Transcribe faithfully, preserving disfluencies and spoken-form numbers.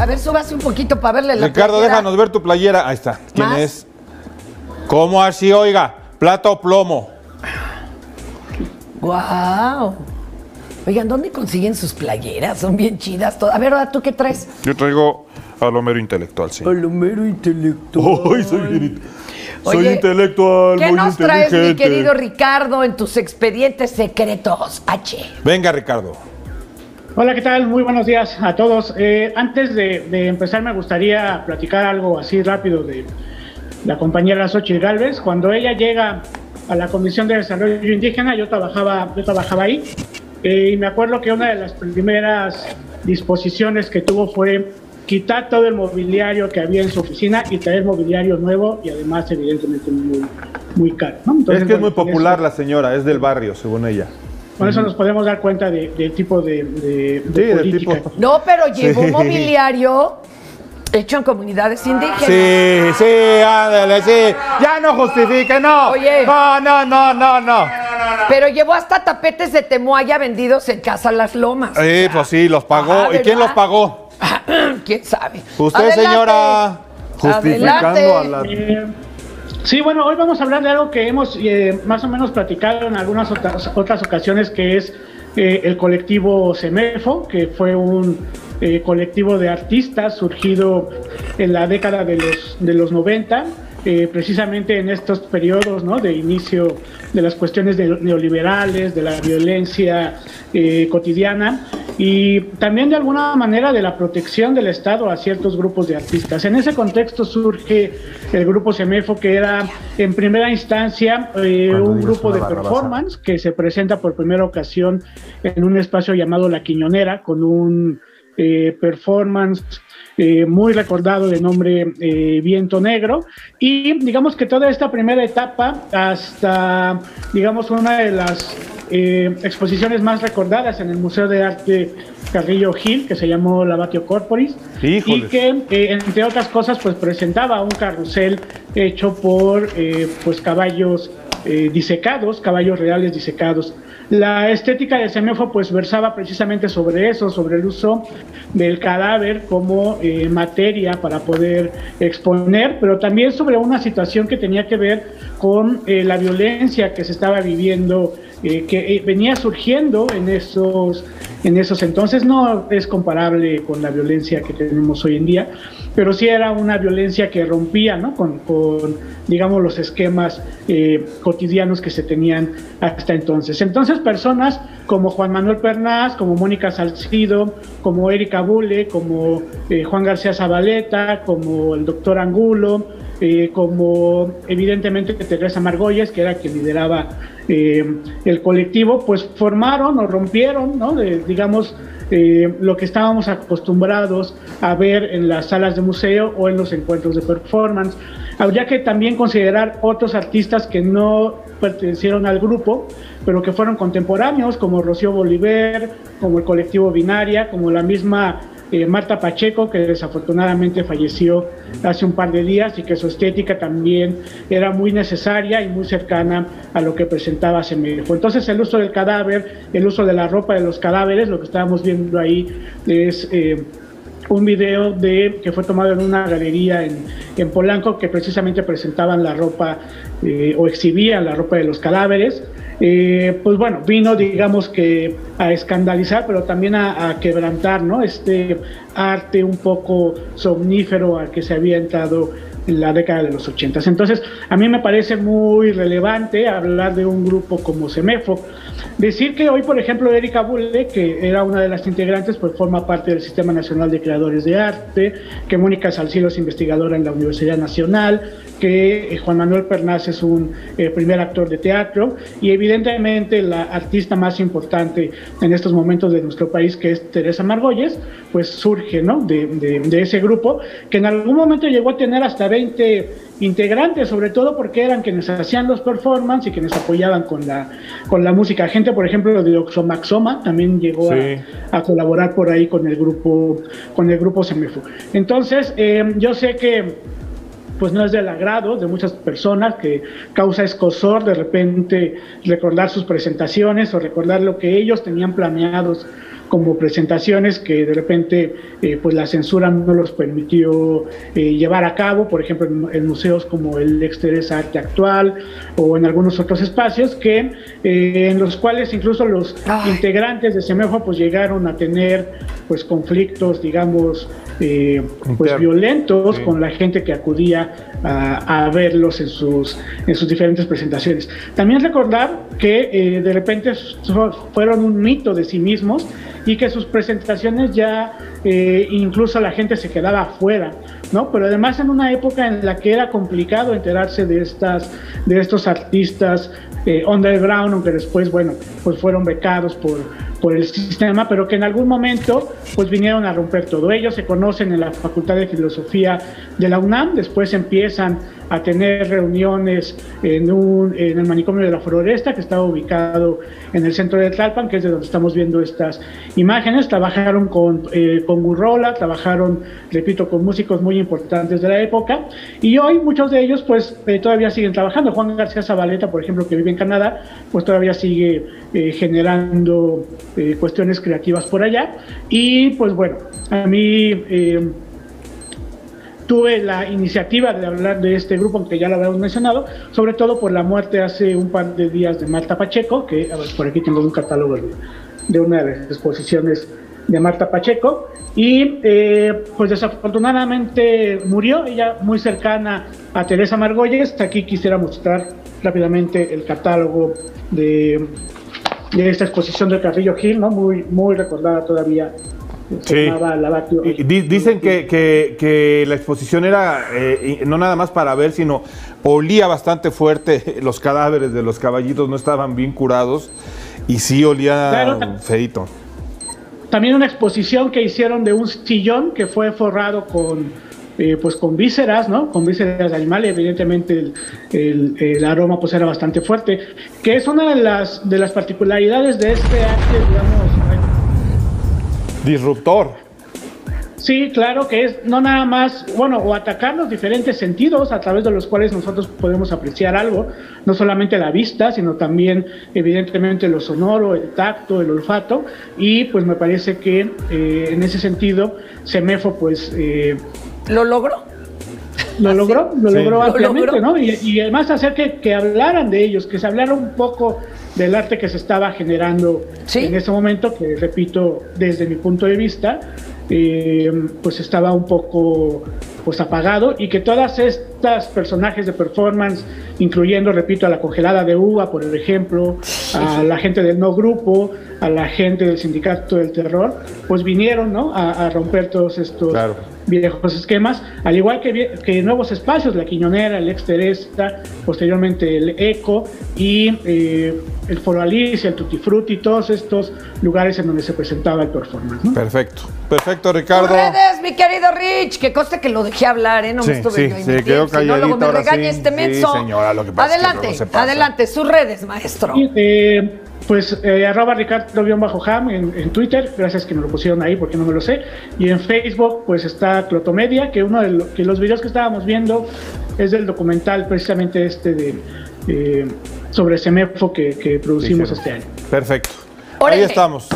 A ver, súbase un poquito para verle la Ricardo, playera. Déjanos ver tu playera. Ahí está. ¿Quién ¿Más? es? ¿Cómo así, oiga? ¿Plata o plomo? ¡Guau! Oigan, ¿dónde consiguen sus playeras? Son bien chidas todas. A ver, ahora, ¿tú qué traes? Yo traigo a lo mero intelectual, sí. A lo mero intelectual. ¡Ay, soy bien! Soy Oye, intelectual, ¿Qué muy nos traes, mi querido Ricardo, en tus expedientes secretos, H? Venga, Ricardo. Hola, ¿qué tal? Muy buenos días a todos. Eh, antes de, de empezar, me gustaría platicar algo así rápido de la compañera Xochitl Galvez. Cuando ella llega a la Comisión de Desarrollo Indígena, yo trabajaba, yo trabajaba ahí, eh, y me acuerdo que una de las primeras disposiciones que tuvo fue quitar todo el mobiliario que había en su oficina y traer mobiliario nuevo y además evidentemente muy, muy caro, ¿no? Entonces, es que es muy popular eso, la señora, es del barrio, según ella. Por eso nos podemos dar cuenta del de tipo de, de, de sí, política. Tipo. No, pero llevó sí. mobiliario hecho en comunidades indígenas. Sí, sí, ándale, sí. Ya no justifique, no. Oye. No, no, no, no, no. Pero llevó hasta tapetes de Temoaya vendidos en Casa Las Lomas. Sí, pues sí, los pagó. Ajá, ¿y quién los pagó? ¿Quién sabe? Usted, Adelante. señora, justificando a la... Eh, sí, bueno, hoy vamos a hablar de algo que hemos eh, más o menos platicado en algunas otras, otras ocasiones, que es eh, el colectivo SEMEFO, que fue un eh, colectivo de artistas surgido en la década de los, de los noventa, eh, precisamente en estos periodos, ¿no?, de inicio de las cuestiones de, neoliberales, de la violencia eh, cotidiana, y también de alguna manera de la protección del Estado a ciertos grupos de artistas. En ese contexto surge el grupo SEMEFO, que era en primera instancia eh, un grupo de performance que se presenta por primera ocasión en un espacio llamado La Quiñonera, con un eh, performance eh, muy recordado de nombre eh, Viento Negro, y digamos que toda esta primera etapa hasta, digamos, una de las Eh, exposiciones más recordadas en el Museo de Arte Carrillo Gil, que se llamó Lavatio Corporis. ¡Híjoles! Y que eh, entre otras cosas pues presentaba un carrusel hecho por eh, pues caballos eh, disecados, caballos reales disecados. La estética de SEMEFO pues versaba precisamente sobre eso, sobre el uso del cadáver como eh, materia para poder exponer, pero también sobre una situación que tenía que ver con eh, la violencia que se estaba viviendo, Eh, que eh, venía surgiendo en esos, en esos entonces. No es comparable con la violencia que tenemos hoy en día, pero sí era una violencia que rompía, ¿no?, con, con, digamos, los esquemas eh, cotidianos que se tenían hasta entonces. Entonces, personas como Juan Manuel Pernas, como Mónica Salcido, como Erika Bule, como eh, Juan García Zavaleta, como el doctor Angulo, eh, como evidentemente Teresa Margolles, que era quien lideraba Eh, el colectivo, pues formaron o rompieron, ¿no?, de, digamos, eh, lo que estábamos acostumbrados a ver en las salas de museo o en los encuentros de performance. Habría que también considerar otros artistas que no pertenecieron al grupo, pero que fueron contemporáneos, como Rocío Bolívar, como el colectivo Binaria, como la misma Eh, Marta Pacheco, que desafortunadamente falleció hace un par de días, y que su estética también era muy necesaria y muy cercana a lo que presentaba SEMEFO. Entonces, el uso del cadáver, el uso de la ropa de los cadáveres, lo que estábamos viendo ahí es eh, un video de, que fue tomado en una galería en, en Polanco, que precisamente presentaban la ropa eh, o exhibían la ropa de los cadáveres. Eh, pues bueno, vino, digamos, que a escandalizar, pero también a, a quebrantar, ¿no?, este arte un poco somnífero al que se había entrado en la década de los ochentas. Entonces, a mí me parece muy relevante hablar de un grupo como SEMEFO. Decir que hoy, por ejemplo, Erika Bule, que era una de las integrantes, pues forma parte del Sistema Nacional de Creadores de Arte, que Mónica Salcido es investigadora en la Universidad Nacional, que eh, Juan Manuel Pernas es un eh, primer actor de teatro, y evidentemente la artista más importante en estos momentos de nuestro país, que es Teresa Margolles, pues surge, ¿no?, de, de, de ese grupo, que en algún momento llegó a tener hasta veinte... integrantes, sobre todo porque eran quienes hacían los performances y quienes apoyaban con la con la música. Gente, por ejemplo, de Oxomaxoma también llegó sí. a, a colaborar por ahí con el grupo con el grupo SEMEFO. Entonces, eh, yo sé que pues no es del agrado de muchas personas, que causa escozor de repente recordar sus presentaciones o recordar lo que ellos tenían planeados como presentaciones que de repente eh, pues la censura no los permitió eh, llevar a cabo, por ejemplo en, en museos como el Ex Teresa Arte Actual o en algunos otros espacios que eh, en los cuales incluso los Ay. integrantes de SEMEFO pues llegaron a tener pues conflictos, digamos, eh, pues violentos sí. con la gente que acudía a, a verlos en sus, en sus diferentes presentaciones. También recordar que eh, de repente so, fueron un mito de sí mismos y que sus presentaciones ya eh, incluso la gente se quedaba afuera, ¿no? Pero además en una época en la que era complicado enterarse de estas, de estos artistas eh, underground, aunque después, bueno, pues fueron becados por, por el sistema, pero que en algún momento pues vinieron a romper todo. Ellos se conocen en la Facultad de Filosofía de la UNAM, después empiezan a tener reuniones en, un, en el manicomio de la Floresta, que estaba ubicado en el centro de Tlalpan, que es de donde estamos viendo estas imágenes. Trabajaron con, eh, con Gurrola, trabajaron, repito, con músicos muy importantes de la época, y hoy muchos de ellos pues eh, todavía siguen trabajando. Juan García Zavaleta, por ejemplo, que vive en Canadá, pues todavía sigue eh, generando eh, cuestiones creativas por allá. Y pues bueno, a mí... Eh, tuve la iniciativa de hablar de este grupo, aunque ya lo habíamos mencionado, sobre todo por la muerte hace un par de días de Marta Pacheco, que a ver, por aquí tengo un catálogo de, de una de las exposiciones de Marta Pacheco, y eh, pues desafortunadamente murió, ella muy cercana a Teresa Margolles. Aquí quisiera mostrar rápidamente el catálogo de, de esta exposición de Carrillo Gil, ¿no? Muy, muy recordada todavía. Sí. Lavatio, dicen que, que, que la exposición era eh, no nada más para ver, sino olía bastante fuerte. Los cadáveres de los caballitos no estaban bien curados y sí olía claro, feito. También una exposición que hicieron de un sillón que fue forrado con eh, pues con vísceras, ¿no? Con vísceras de animales, evidentemente el, el, el aroma pues era bastante fuerte, que es una de las, de las particularidades de este arte, digamos, disruptor. Sí, claro, que es no nada más, bueno, o atacar los diferentes sentidos a través de los cuales nosotros podemos apreciar algo, no solamente la vista, sino también evidentemente lo sonoro, el tacto, el olfato, y pues me parece que eh, en ese sentido SEMEFO pues... Eh, ¿Lo logró? Lo logró, lo sí. logró ampliamente, ¿no? Y, y además hacer que, que hablaran de ellos, que se hablara un poco del arte que se estaba generando ¿Sí? en ese momento, que repito, desde mi punto de vista, eh, pues estaba un poco pues apagado, y que todas estas personajes de performance, incluyendo, repito, a la congelada de uva, por ejemplo, a la gente del no grupo, a la gente del sindicato del terror, pues vinieron, ¿no? a, a romper todos estos claro. viejos esquemas, al igual que, que nuevos espacios, La Quiñonera, el Ex Teresa, posteriormente el Eco y eh, el Foro Alicia, el Tutti Frutti, todos estos lugares en donde se presentaba el performance, ¿no? Perfecto, perfecto, Ricardo. Tus redes, mi querido Rich, que conste que lo dejé hablar, ¿eh? No sí, me estuve sí, se quedó calladito, no, luego me regaña sí, este menso. Sí, señora, lo que pasa adelante, es que no se adelante, sus redes, maestro. Sí, eh, Pues eh, arroba Ricardo-Ham en, en Twitter, gracias que me lo pusieron ahí porque no me lo sé, y en Facebook pues está Clotomedia, que uno de lo, que los videos que estábamos viendo es del documental precisamente este de eh, sobre SEMEFO que, que producimos sí, sí. este año. Perfecto, Orente. Ahí estamos.